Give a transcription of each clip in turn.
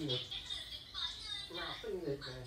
nhiệt, nào cái nhiệt này.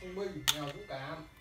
Thông minh, nhờ cũng cảm